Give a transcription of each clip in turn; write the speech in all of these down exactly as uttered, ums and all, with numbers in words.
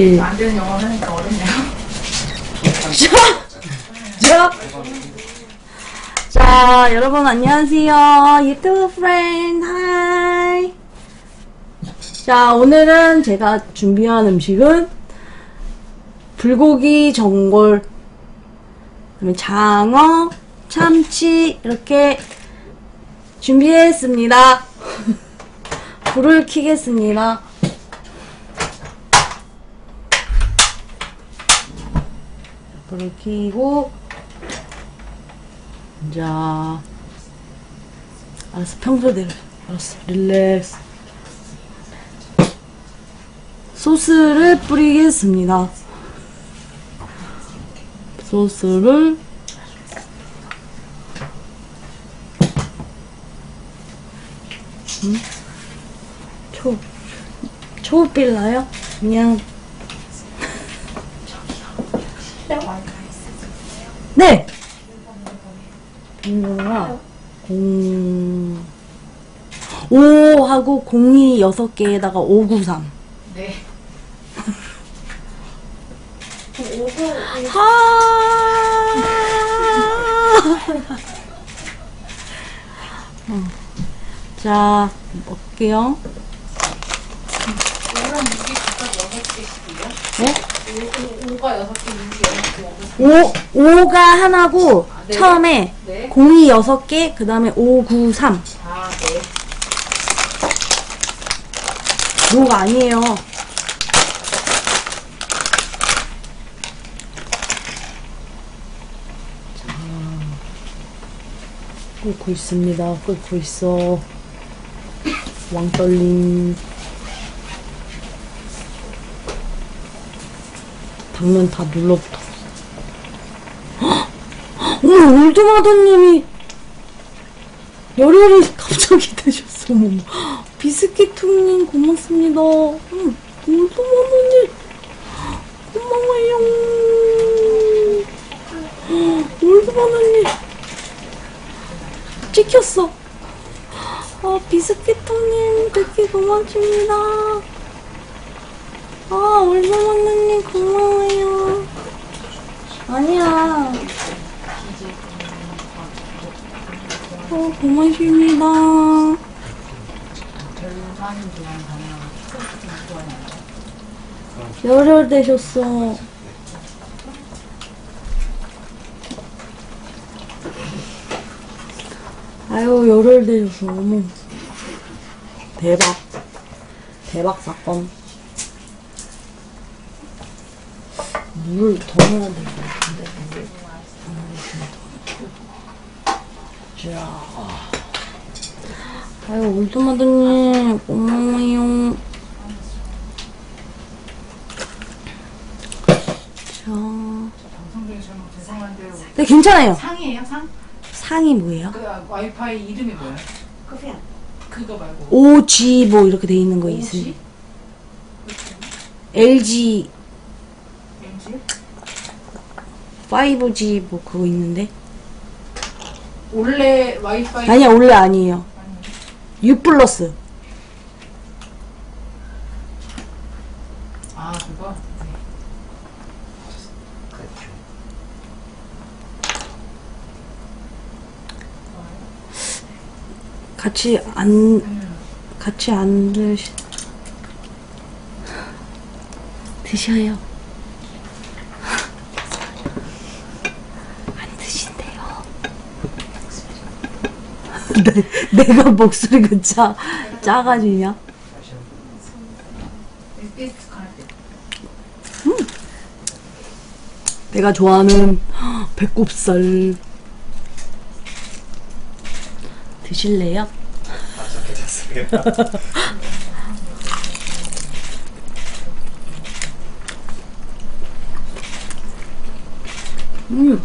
안 되는 영어 하니까 어렵네요. 자, 자, 여러분 안녕하세요. 유튜브 프렌드 하이. 자, 오늘은 제가 준비한 음식은 불고기 전골, 그다음에 장어, 참치 이렇게 준비했습니다. 불을 켜겠습니다. 불을 켜고, 자, 알았어, 평소대로. 알았어, 릴렉스. 소스를 뿌리겠습니다. 소스를 음? 초 초빌라요? 그냥 네! 비밀번호가 공... 오 하고 공이 여섯 개에다가 오구삼. 네. 하. 어. 자, 먹을게요. 네? 오가 여섯 개, 오가 하나고, 아, 네. 처음에 네. 공이 여섯 개, 그 다음에 오, 구, 삼. 아, 네. 오가 아니에요. 자, 끓고 있습니다. 끓고 있어. 왕떨림. 방문 다 눌러붙어. 어머, 올드마더님이 열혈이 갑자기 되셨어. 어머, 비스킷퉁님 고맙습니다. 응, 올드마더님 고마워요. 올드마더님 찍혔어. 아, 비스킷퉁님 되게 고맙습니다. 아, 올드마더님 고마워요. 아니야. 어, 고맙습니다. 열혈 되셨어. 아유, 열혈 되셨어. 어머. 대박. 대박 사건. 물을 더 넣어야 될 것 같은데. 자, 아유, 올드마더님 고마워요. 자, 방송 중에 저는 죄송한데요. 네, 괜찮아요. 상이에요, 상? 상이 뭐예요? 그 와이파이 이름이 뭐예요? 커피야. 그거 말고. 오지 뭐 이렇게 돼 있는 거 있으니. 엘지. 파이브지 뭐 그거 있는데. 원래 와이파이 아니야. 원래 아니에요. 유 플러스. 아, 그거? 같이 안 같이 안 드시 드셔요. 내가 목소리가 짜, 작아지냐? 음. 내가 좋아하는 배꼽살 드실래요? 음.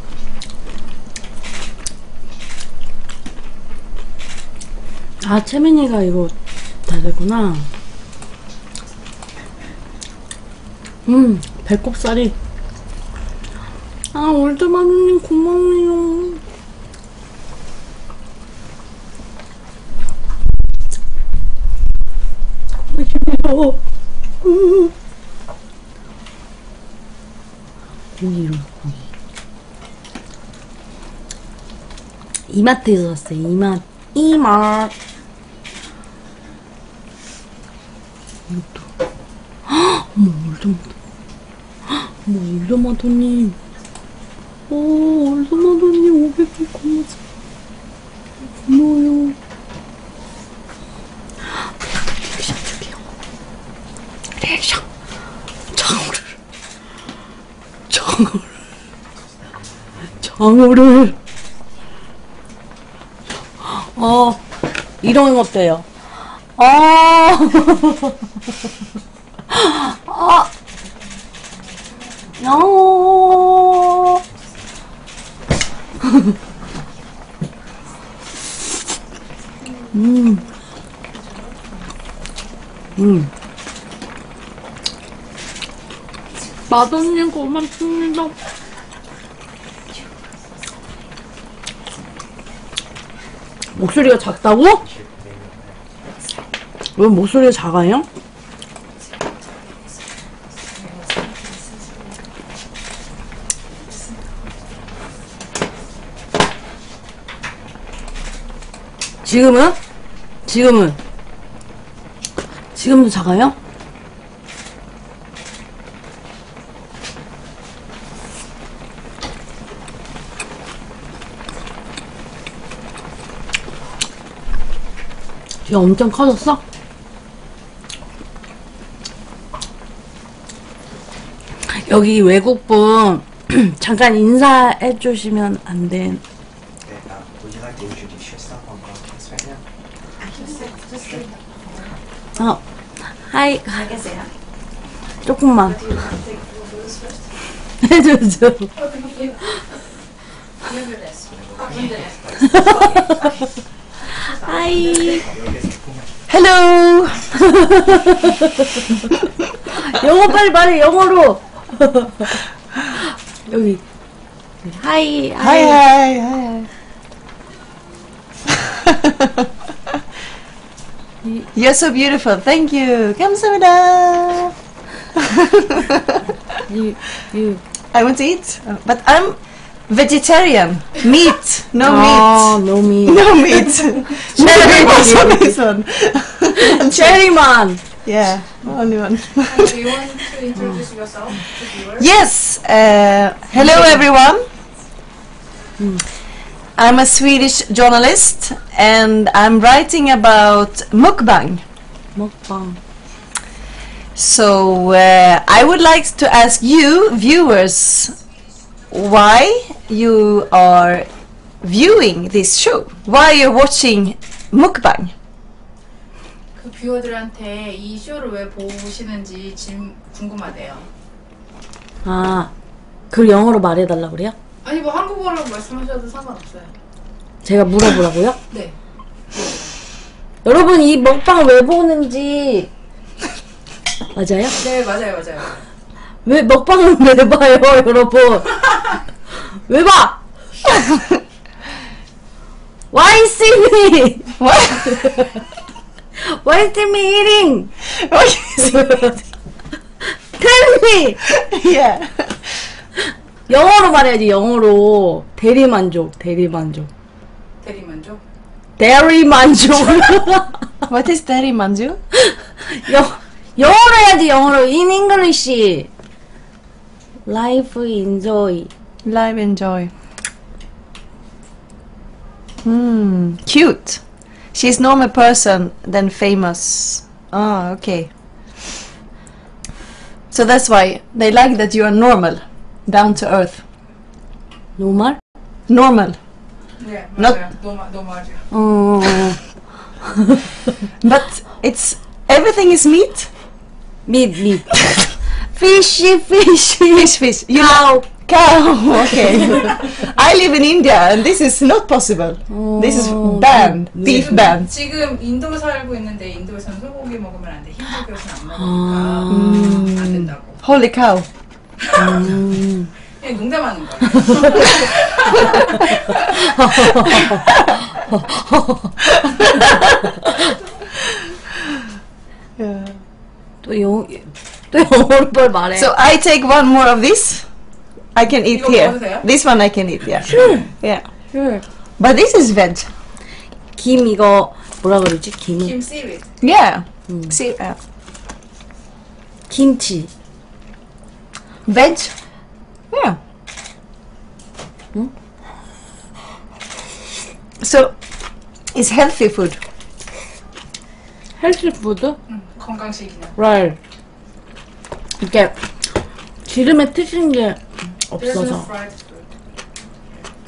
아, 채민이가 이거 다 되구나. 음, 배꼽살이. 아, 올드마더님 고마워요. 힘들어. 고기로 고기. 이마트에서 샀어요. 이마 이마. 이것도. 헉, 어머 올드마더. 헉, 어머 올드마더님. 오 올드마더님 오백 원 고마워서. 고마워요. 리액션 줄게요. 리액션. 장어를. 장어를. 장어를. 어, 이런 것도요. 어, 어, 어, 음, 음, 맛없는 고맙습니다. 목소리가 작다고? 왜 목소리가 작아요? 지금은? 지금은? 지금도 작아요? 야, 엄청 커졌어? 여기 외국분 잠깐 인사해 주시면 안 돼. 어, 하이. 조금만. 해줘줘. 하이. 헬로. 영어 빨리 말해, 영어로. 여기. 하이. 하이 하이 하이. You're so beautiful. Thank you. 감사합니다. you you I want to eat, but I'm vegetarian. Meat. No oh, meat. No meat. No meat. Cherry on this one. Cherry man. Yeah, only one. Do you want to introduce yourself to viewers? Yes. Uh, hello everyone. I'm a Swedish journalist and I'm writing about mukbang. Mukbang. So uh, I would like to ask you viewers why you are viewing this show, why you're watching mukbang. 그 뷰어들한테 이 쇼를 왜 보시는지 지금 궁금하대요. 아, 그걸 영어로 말해달라고 그래요? 아니 뭐 한국어로 말씀하셔도 상관없어요. 제가 물어보라고요? 네. 여러분 이 먹방을 왜 보는지 맞아요? 네 맞아요 맞아요. 왜 먹방을 왜 봐요 여러분? 왜 봐? Why see me? Why? Why is me eating? Why is me eating? Tell me! Yeah. 영어로 말해야지, 영어로. 대리만족, 대리만족. 대리만족? 대리만족. What is 대리만족? 영어로 해야지, 영어로. In English. Life enjoy. Life enjoy. Hmm, cute. She's normal person than famous. Ah, okay. So that's why they like that you are normal, down to earth. Normal? Normal. Yeah, not normal. Normal. Oh. But it's everything is meat. Meat, meat. Fishy, fishy, fish, fish. You know. Cow. Okay. I live in India and this is not possible. Oh. This is banned. Beef banned. 지금 인도에 살고 있는데 인도에서는 소고기 먹으면 안 돼. 힌두 교회에서는 안 먹으니까 음. 안 된다고. Holy cow. 음. 그냥 농담하는 거야. yeah. 또 영어 또 영어로 뭘 말해. So I take one more of this. I can eat here. This one I can eat. Yeah. Sure. Yeah. Sure. But this is veg. 김 이거 뭐라 그러지? 김. 김 seaweed. Yeah. 음. See. Uh, 김치. Veg. Yeah. 음? So, it's healthy food. 헬시 푸드? 응, 건강식이야. Right. 이게 기름에 튀긴 게 없어서.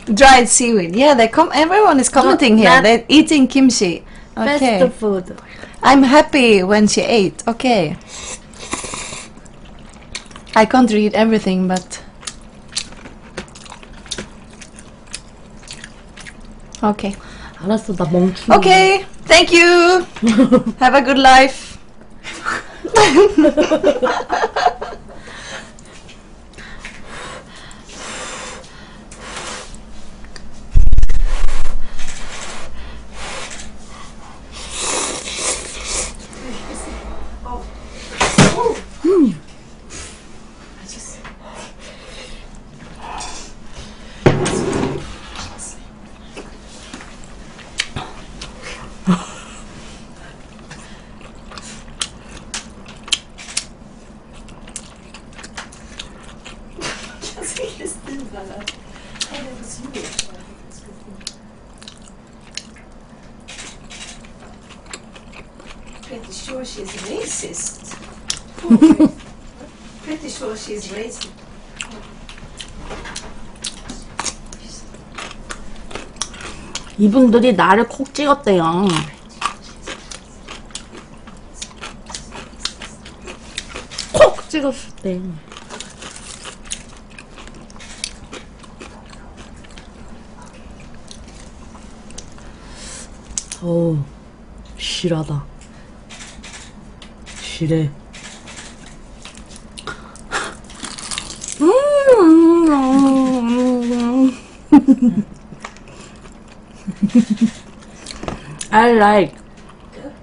Dried seaweed. Yeah, they come. Everyone is commenting no, here. They're eating kimchi. Okay. Best food. I'm happy when she ate. Okay. I can't read everything, but okay. 알았어, 나 멍충. Okay. Thank you. Have a good life. Pretty sure she's racist. Pretty sure she's racist. 이분들이 나를 콕 찍었대요. 콕 찍었을 때. 어우, 실하다. 실해. I like. Good.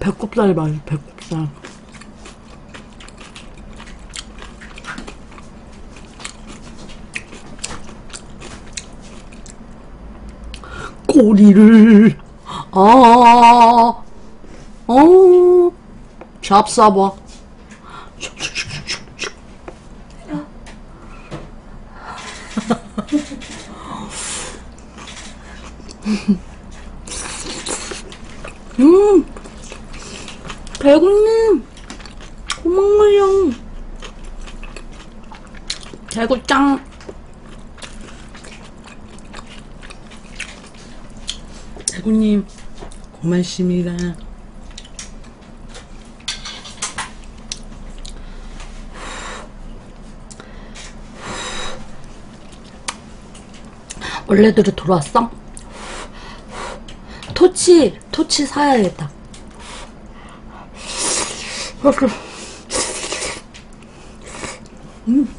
배꼽살이 맛있어, 배꼽살. 꼬리를 아, 어, 잡숴봐. 음, 대구님 고마워요. 대구짱. 대구님 고맙습니다. 원래대로 돌아왔어? 토치, 토치 사야겠다. 음.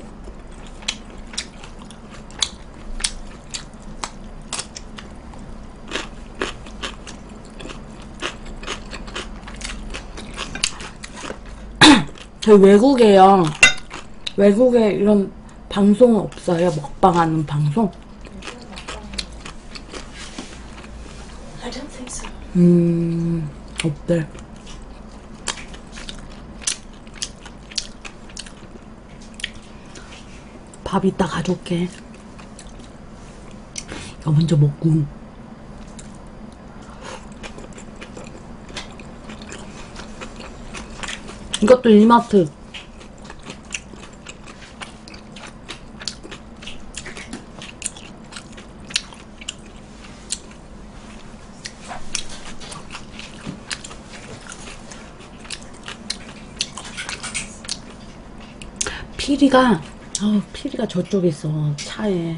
저 외국에요. 외국에 이런 방송 없어요? 먹방하는 방송? I don't think so. 음, 없대. 밥 이따 가져올게. 이거 먼저 먹고. 이것도 이마트. 피리가, 아, 피리가 저쪽에 있어. 차에.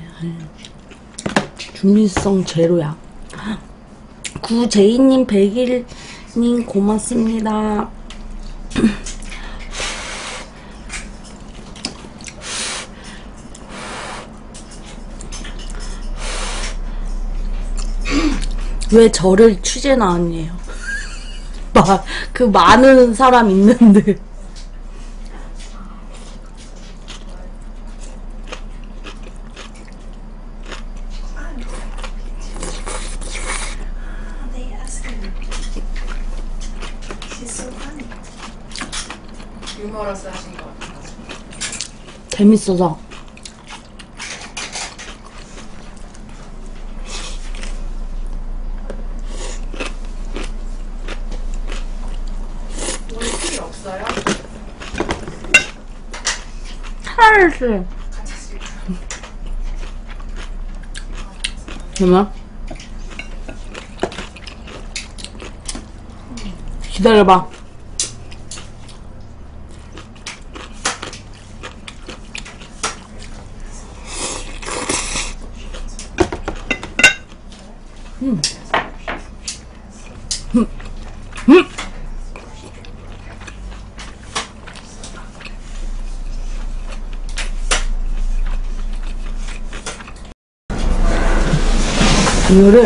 준비성 제로야. 구제이님, 백일님 고맙습니다. 왜 저를 취재나 안 해요? 막 그 많은 사람 있는데. 재밌어서. 원숭이 없어요? 탈수. 잠깐만. 기다려봐. 음. 음. 음. 이거를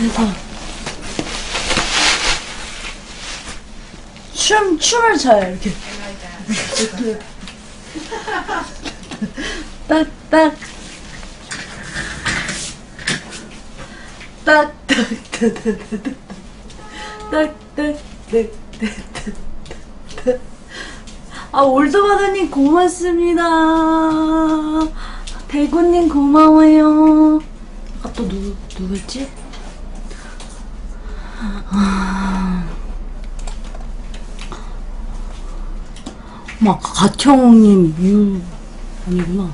해서 춤, 춤을 춰요, 이렇게. 이렇게. 딱, 딱. 딱, 딱, 딱, 딱, 딱, 딱, 딱, 딱. 아, 올드바다님 고맙습니다. 대구님 고마워요. 아까 또 누구, 누구였지? 막 가청님, 유 아니구나.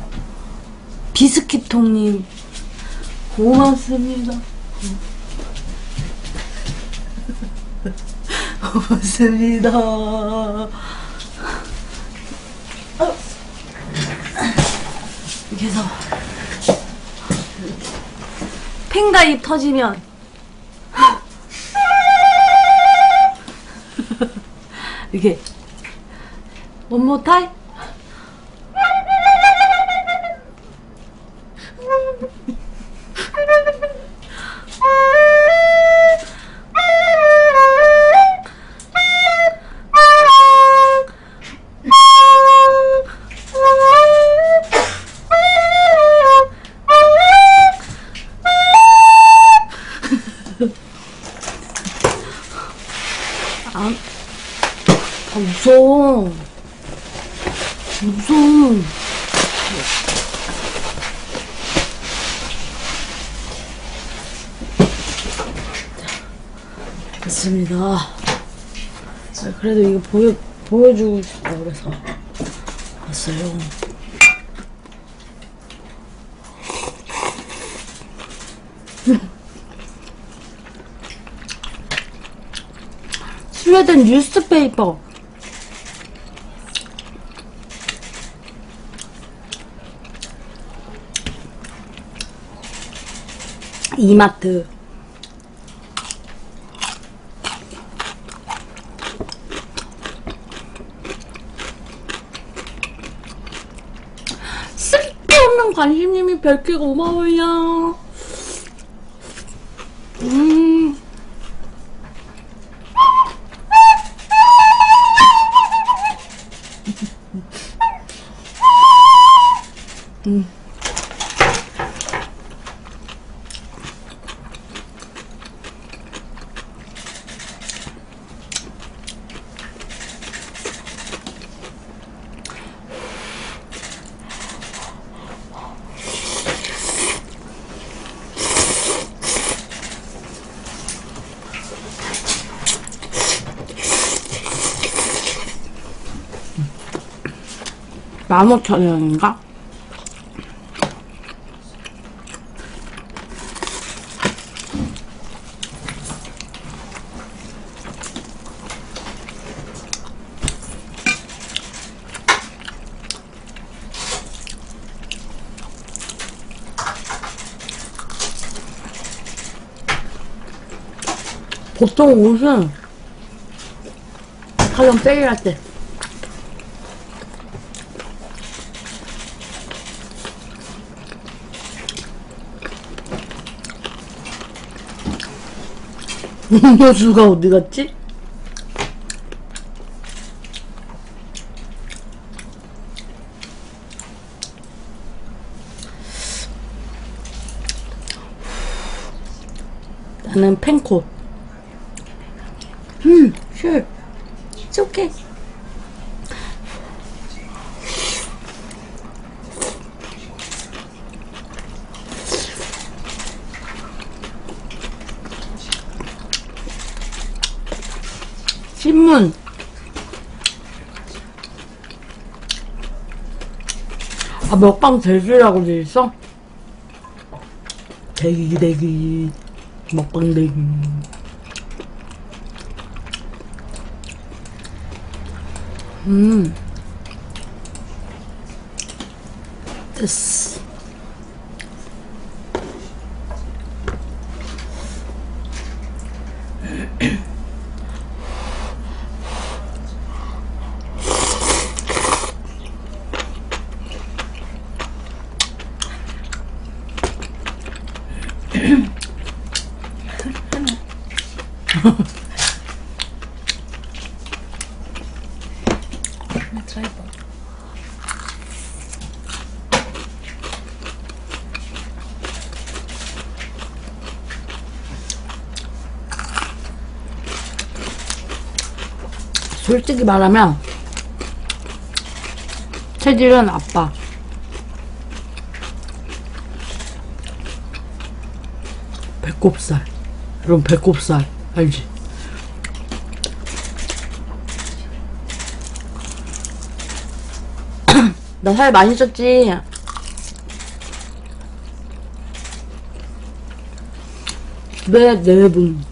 비스킷통님 고맙습니다. 고맙습니다. 이렇게 해서 팬가입 터지면 이렇게 One more time. 아, 다 무서워. 무서워. 됐습니다. 아, 그래도 이거 보여, 보여주고 싶다, 그래서. 왔어요. 스웨덴 뉴스페이퍼. 이마트. 쓸데없는 관심님이 백 개 고마워요. 음. 음. 만 오천 원인가? 보통 옷은 가장 세일할 때 음료수가 어디 갔지? 나는 펜코. 음, sure. It's okay. 신문. 아, 먹방 대기라고 돼 있어? 대기, 대기. 먹방 대기. 음. 됐어. 솔직히 말하면 체질은 아빠. 배꼽살. 이런 배꼽살 알지? 나 살 많이 쪘지? 왜 네 분?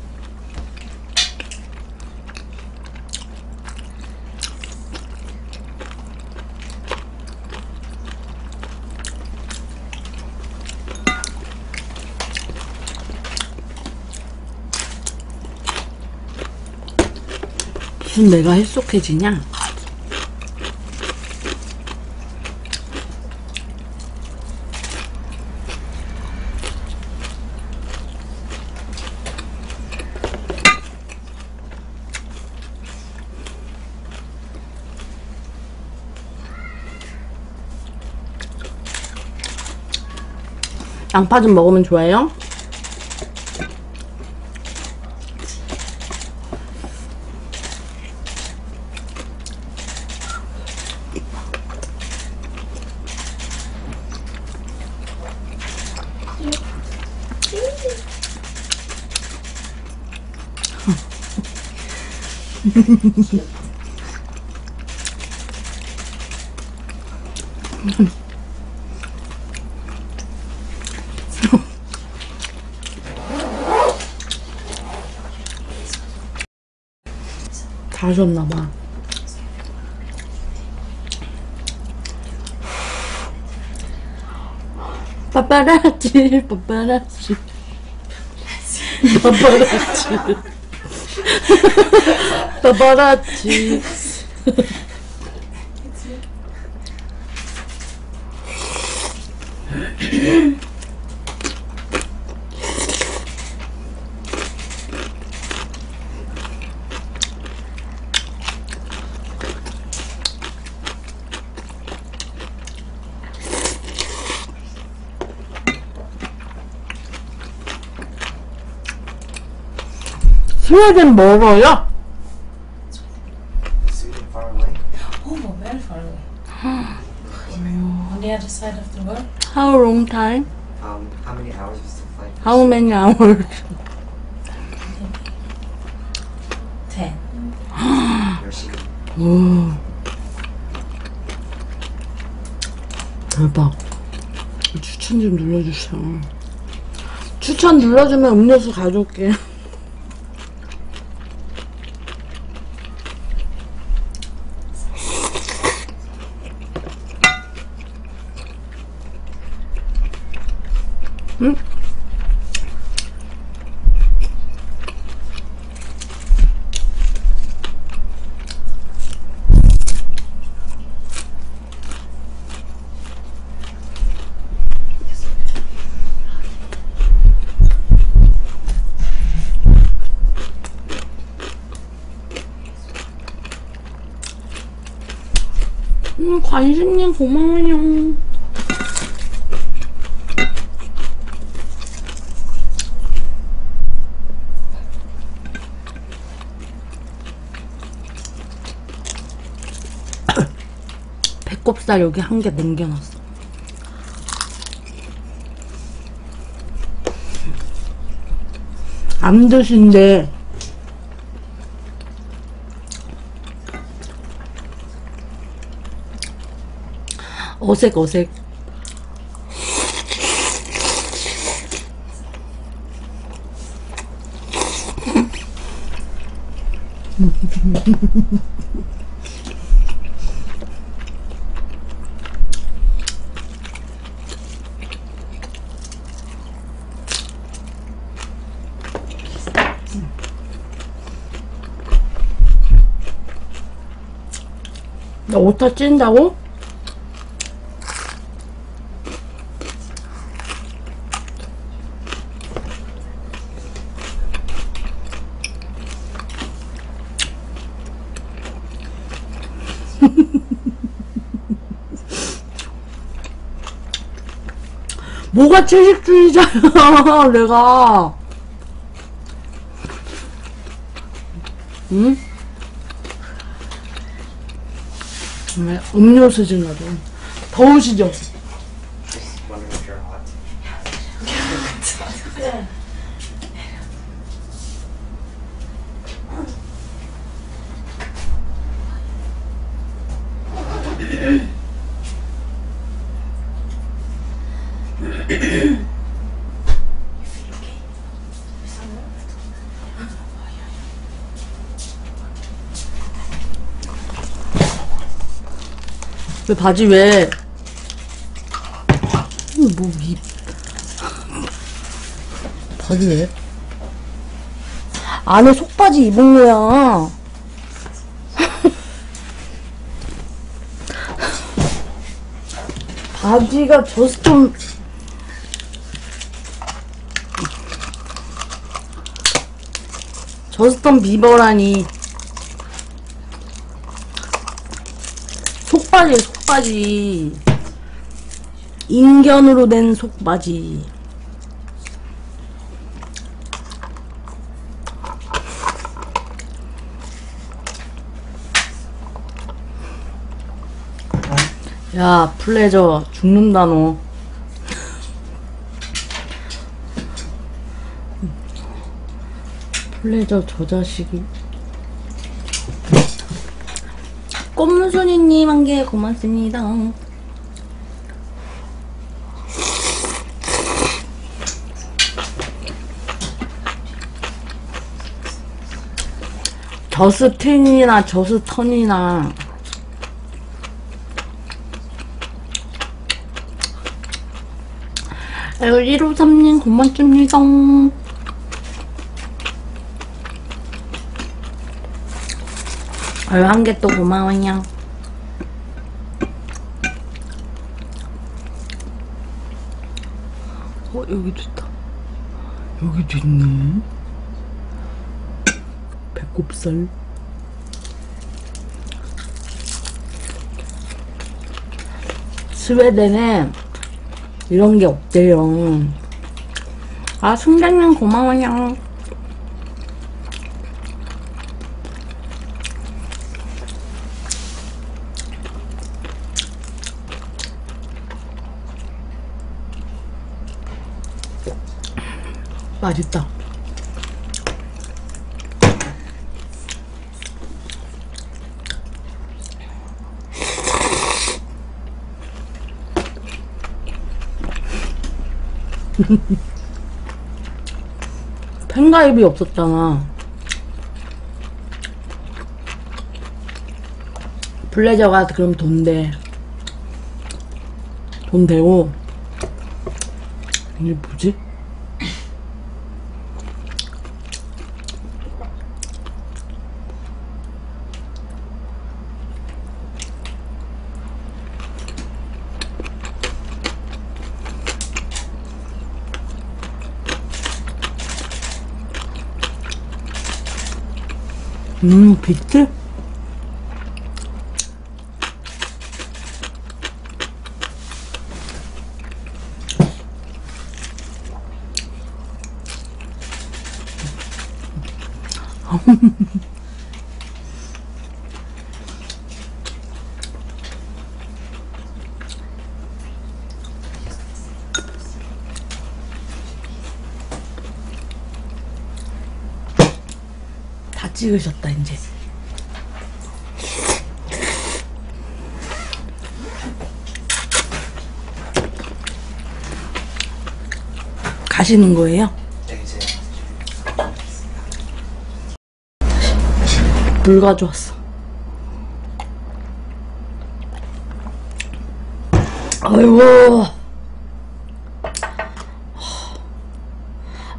무슨 내가 헬쑥해지냐? 양파 좀 먹으면 좋아요? 다 줬나봐. 빠빠라치, 빠빠라치, 빠빠라치. 빠바라치. 스웨덴 멀어요? How long time? Um, how many hours is the flight? How many hours? Ten. 오. 대박. 추천 좀 눌러주세요. 추천 눌러주면 음료수 가져올게. 응? 음, 관심님 고마워요. 배꼽살 여기 한 개 남겨놨어. 안 드신데 어색 어색. 나 오타 찐다고? 뭐가 채식주의자야 내가. 응? 음료수 좀 놔둬. 더우시죠? 왜 바지 왜? 뭐 입? 바지 왜? 안에 속바지 입은 거야. 바지가 저스 좀. 저스턴 비버라니. 속바지야 속바지. 인견으로 된 속바지. 야 플레저 죽는다 너. 플레저 저 자식이. 꽃무순이님 한 개 고맙습니다. 저스틴이나 저스턴이나 일오삼님 고맙습니다. 아유, 한 개 또 고마워요. 어, 여기도 있다. 여기도 있네. 배꼽살. 스웨덴에 이런 게 없대요. 아, 순장님 고마워요. 맛있다. 팬가입이 없었잖아. 플레저가 그럼 돈대. 돈 대고. 이게 뭐지? 음, 비트? 다 찍으셨다 이제. 가시는 거예요? 네, 이제 물 가져왔어. 아이고, 아,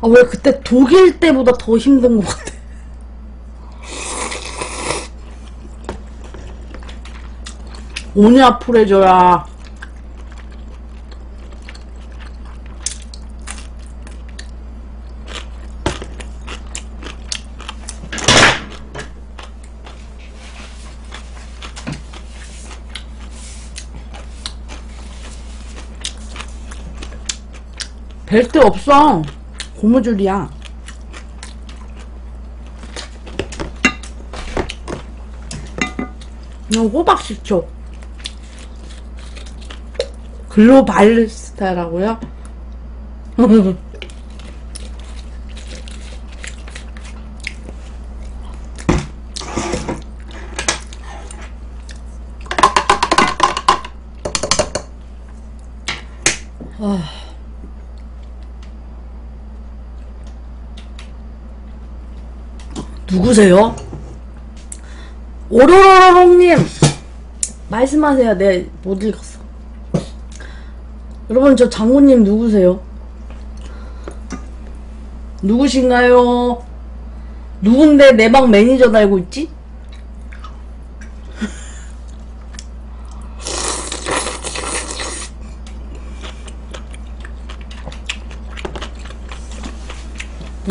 왜 그때 독일 때보다 더 힘든 것 같아. 오냐 풀해줘야. 벨트 없어. 고무줄이야. 이거 호박식초. 글로바리스타라고요? 아. 누구세요? 오로로롱님 말씀하세요. 네, 못 읽었어. 여러분, 저 장모님 누구세요? 누구신가요? 누군데 내 방 매니저 달고 있지?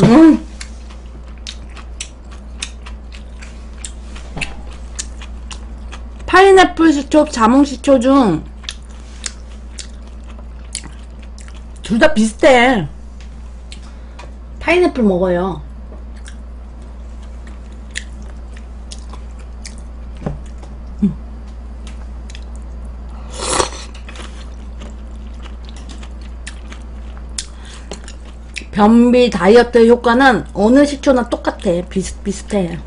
음. 파인애플 시초, 자몽 시초 중 둘 다 비슷해. 파인애플 먹어요. 음. 변비 다이어트 효과는 어느 식초나 똑같아. 비슷비슷해.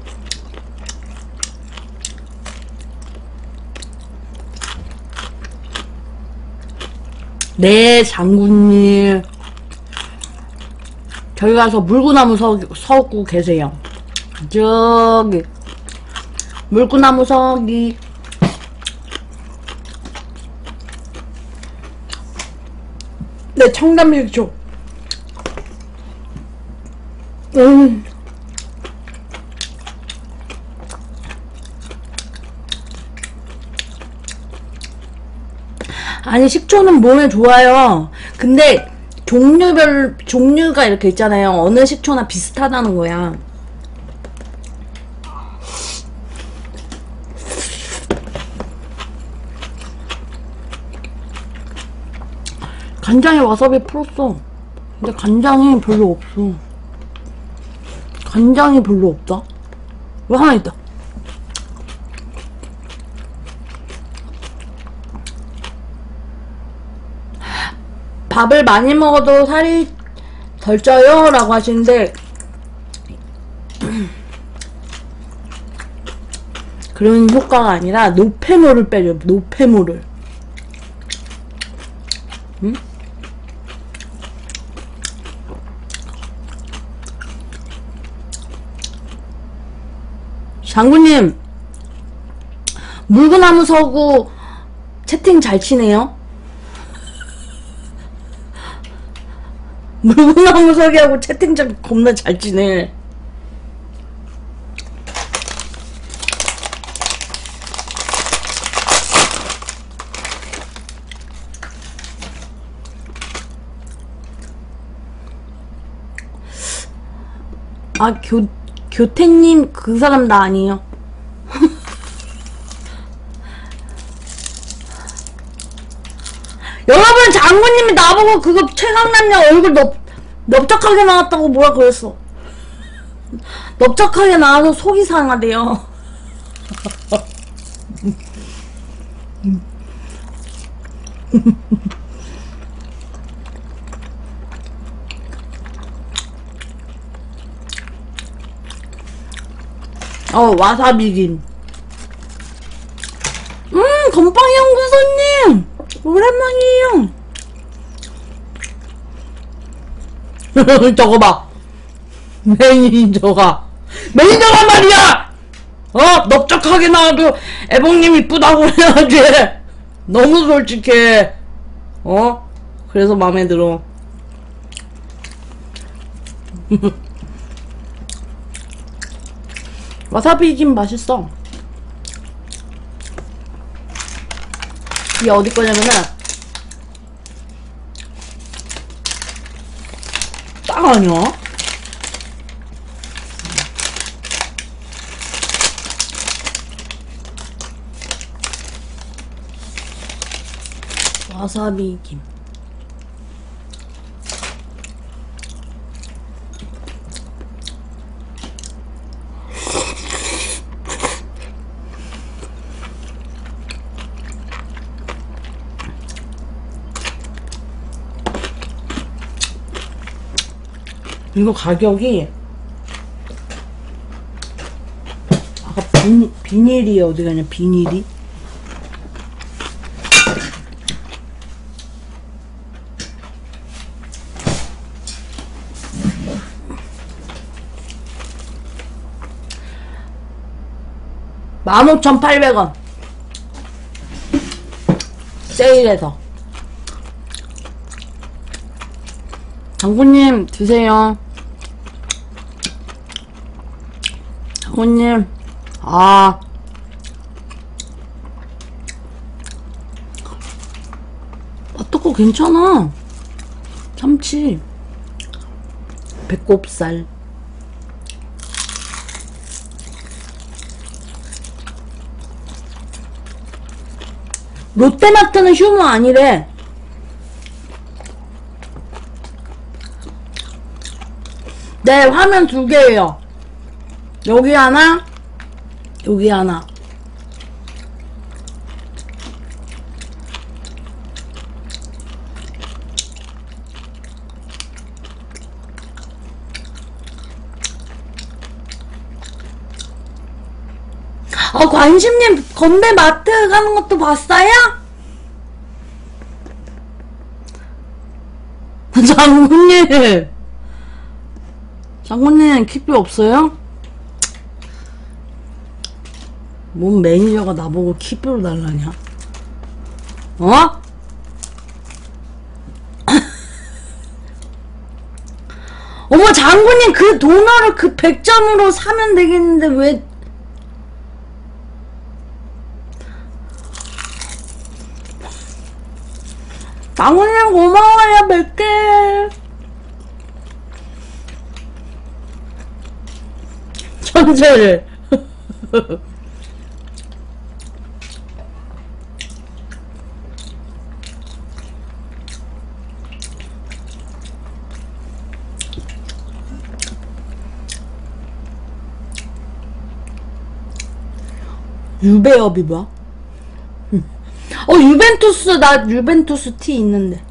네, 장군님. 저기 가서 물구나무 서, 서고 계세요. 저기. 물구나무 서기. 네, 청담식초. 음. 아니, 식초는 몸에 좋아요. 근데 종류별 종류가 이렇게 있잖아요. 어느 식초나 비슷하다는 거야. 간장에 와사비 풀었어. 근데 간장이 별로 없어. 간장이 별로 없다. 왜 하나 있다. 밥을 많이 먹어도 살이 덜 쪄요? 라고 하시는데, 그런 효과가 아니라 노폐물을 빼줘요. 노폐물을. 응? 장군님, 물구나무 서구 채팅 잘 치네요? 물구나무 서기하고 채팅창 겁나 잘 지내. 아, 교, 교태님, 그 사람 나 아니에요. 여러분, 장군님이 나보고 그거 최강남녀 얼굴 넓, 넓적하게 나왔다고 뭐라 그랬어. 넓적하게 나와서 속이 상하대요. 어, 와사비김. 음, 건빵이 연구소님! 오랜만이에요! 저거 봐! 매니저가. 매니저란 말이야! 어? 넓적하게 나와도 애봉님 이쁘다고 해야지! 너무 솔직해! 어? 그래서 마음에 들어. 와사비김 맛있어. 이게 어디 거냐면은 딱 아니야? 와사비김. 이거 가격이 아까 비, 비닐이 어디 가냐. 비닐이 만 오천팔백 원 세일해서. 장군님 드세요. 장군님, 아, 맛도고 괜찮아. 참치, 배꼽살. 롯데마트는 휴무 아니래. 네, 화면 두 개예요. 여기 하나, 여기 하나. 아, 관심님 건배 마트 가는 것도 봤어요? 장군님, 장군님 퀵비 없어요? 뭔 매니저가 나보고 퀵비로 달라냐? 어? 어머, 장군님 그 도너를 그 백 점으로 사면 되겠는데 왜? 장군님 고마워요. 백 개. 천재를. 유배업이 뭐야? 응. 어, 유벤투스. 나 유벤투스 티 있는데.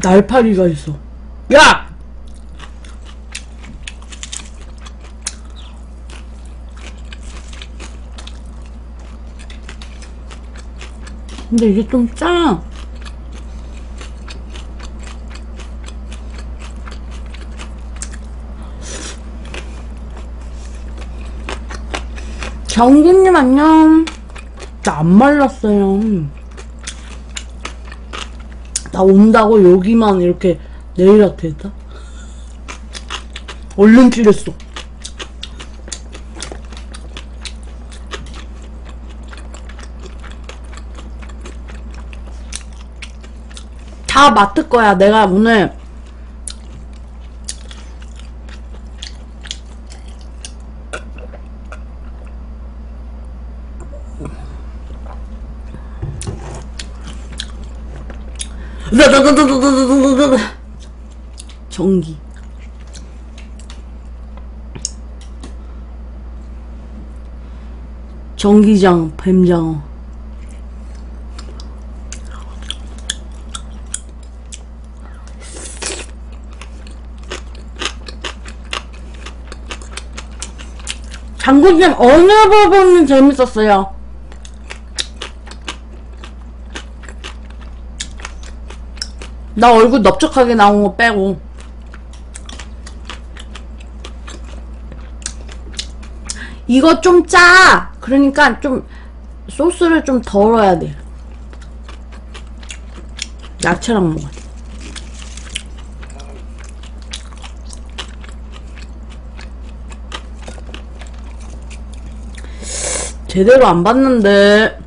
날파리가 있어. 야! 근데 이게 좀 짜. 경기님 안녕. 나 안 말랐어요. 나 온다고 여기만 이렇게 네일아트 했다. 얼른 찔렸어. 다 맡을 거야. 내가 오늘 전기. 전기장, 뱀장어. 장군님 어느 부분은 재밌었어요? 나 얼굴 넓적하게 나온 거 빼고. 이거 좀 짜! 그러니까 좀 소스를 좀 덜어야 돼. 야채랑 먹어야 돼. 제대로 안 봤는데.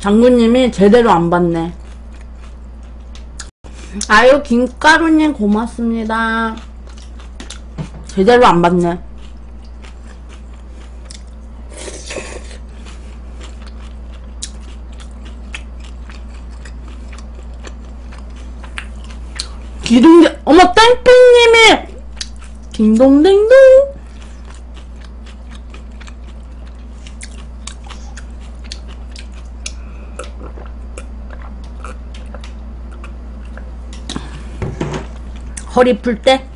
장군님이 제대로 안 봤네. 아유, 김가루님 고맙습니다. 제대로 안 봤네. 기둥대, 어머, 땡땡님이! 딩동댕동! 허리 풀 때?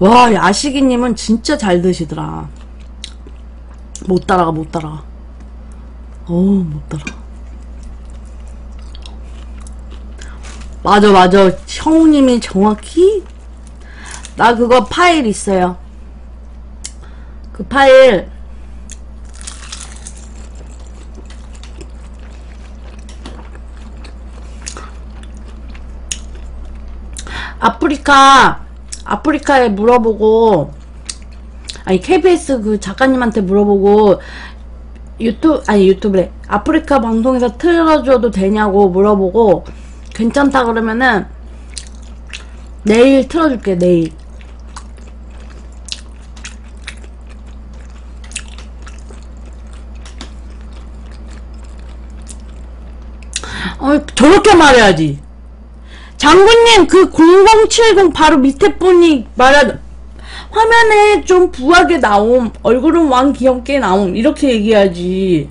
와, 야식이님은 진짜 잘 드시더라. 못 따라가, 못 따라가. 어우, 못 따라가. 맞아, 맞아. 형우님이 정확히? 나 그거 파일 있어요. 그 파일. 아프리카, 아프리카에 물어보고, 아니, 케이비에스 그 작가님한테 물어보고, 유튜브, 아니, 유튜브래. 아프리카 방송에서 틀어줘도 되냐고 물어보고, 괜찮다 그러면은, 내일 틀어줄게, 내일. 어, 저렇게 말해야지. 장군님, 그 공공칠공 바로 밑에 분이 말하는 화면에 좀 부하게 나옴, 얼굴은 왕 귀엽게 나옴, 이렇게 얘기하지.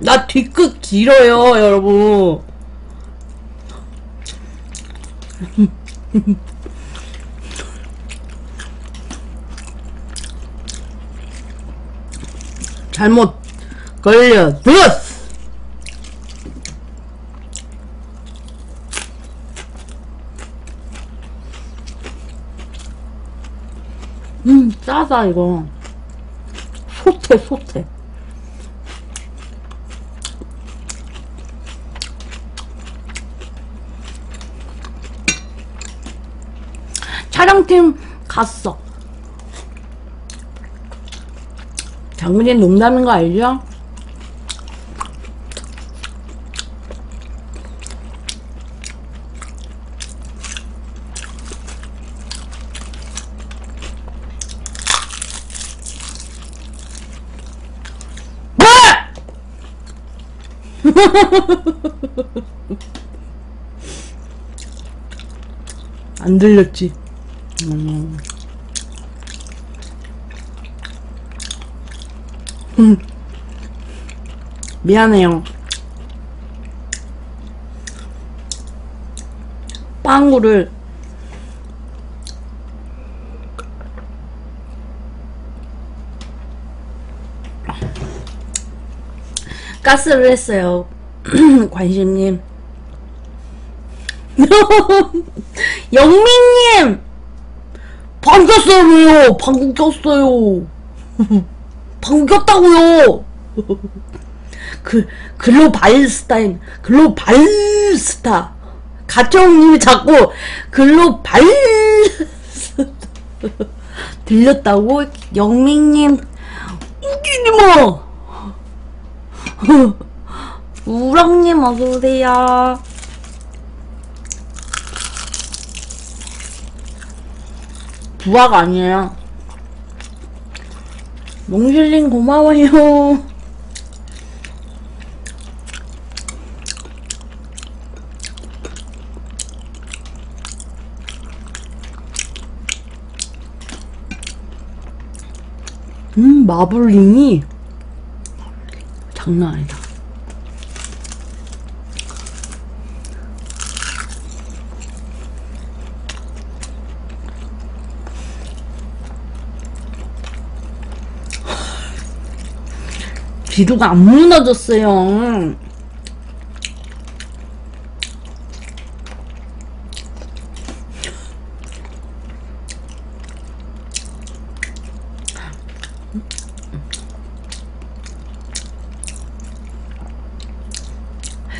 나 뒤끝 길어요, 여러분. 잘못 걸렸어. 음, 짜다, 이거. 소태, 소태. 촬영팀 갔어. 장군님 농담인 거 알죠? 안 들렸지. 음. 음. 미안해요. 빵구를 가스를 했어요. 관심님. 영민님! 방귀 꼈어요! 방귀 꼈어요! 방귀 꼈다고요! 그, 글로발스타임, 글로발스타. 가청님이 자꾸 글로발스타. 빌렸다고? 영민님 우기님아! 우랑님 어서오세요. 부하가 아니에요. 몽실님 고마워요. 음, 마블링이 장난 아니다. 비료가 안 무너졌어요.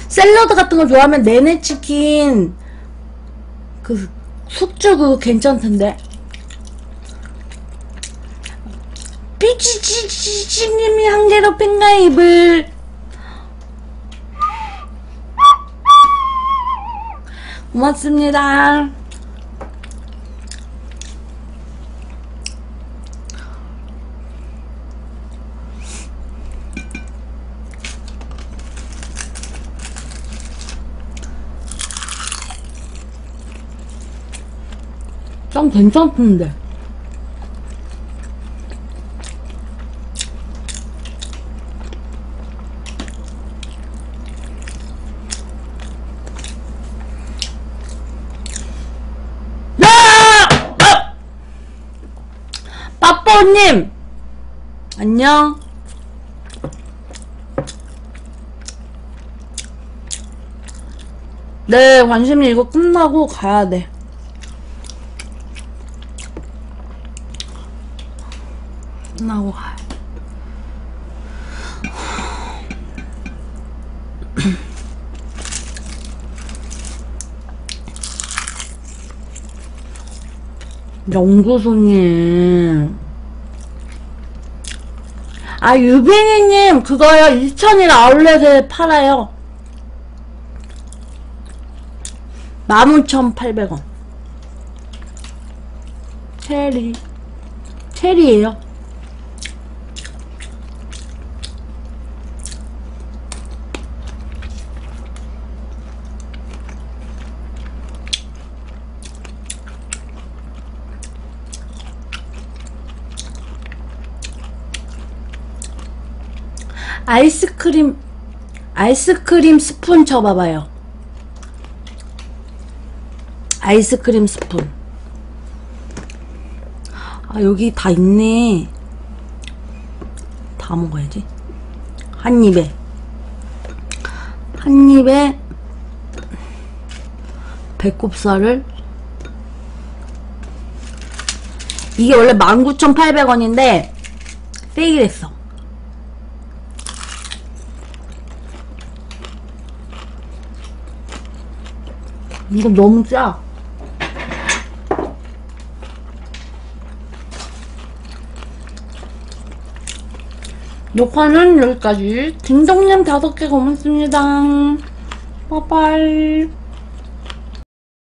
샐러드 같은 거 좋아하면 내내 치킨 그 숙주 그거 괜찮던데. 피치치치치님이 한 개로 팬가입을. 고맙습니다. 좀 괜찮던데. 님 안녕. 네, 관심이 이거 끝나고 가야 돼. 끝나고 가야 돼. 연구소님. 아, 유빈이님 그거요. 이천일 아울렛에 팔아요. 만 오천팔백 원. 체리. 체리예요. 아이스크림, 아이스크림 스푼 쳐봐봐요. 아이스크림 스푼. 아, 여기 다 있네. 다 먹어야지. 한 입에. 한 입에 배꼽살을. 이게 원래 만 구천팔백 원인데 세일했어. 이거 너무 짜. 녹화는 여기까지. 김동님 다섯 개 고맙습니다. 빠빠이.